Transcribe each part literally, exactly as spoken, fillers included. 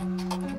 Music.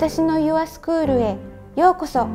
私のユアスクールへようこそ。